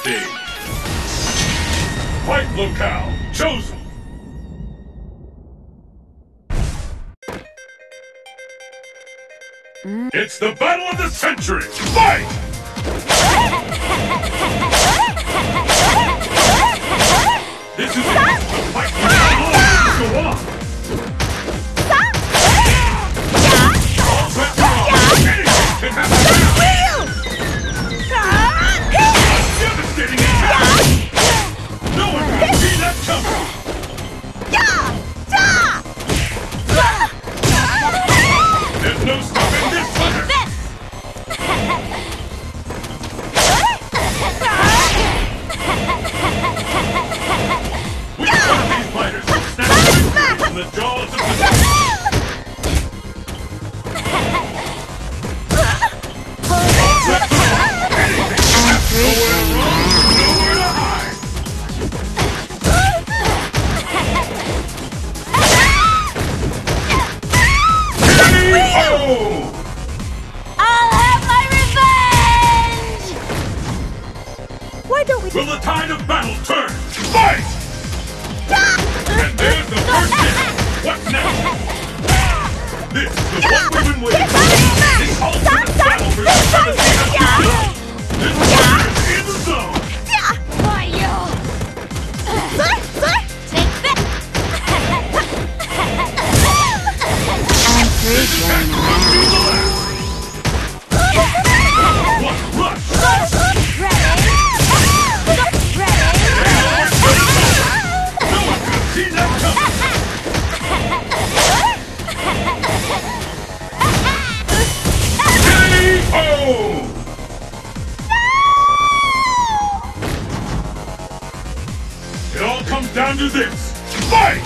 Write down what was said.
Stage. Fight locale chosen. It's the battle of the century. Fight! This is a fight for the Lord to go on. Will the tide of battle turn? Fight! And there's the first hit! What's next? This is what we've been waiting for! This ultimate battle for the This warrior is in the zone! This attack runs through the left! What rush! Down to this. Fight!